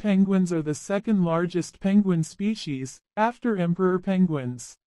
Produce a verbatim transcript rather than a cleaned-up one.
King penguins are the second largest penguin species, after emperor penguins.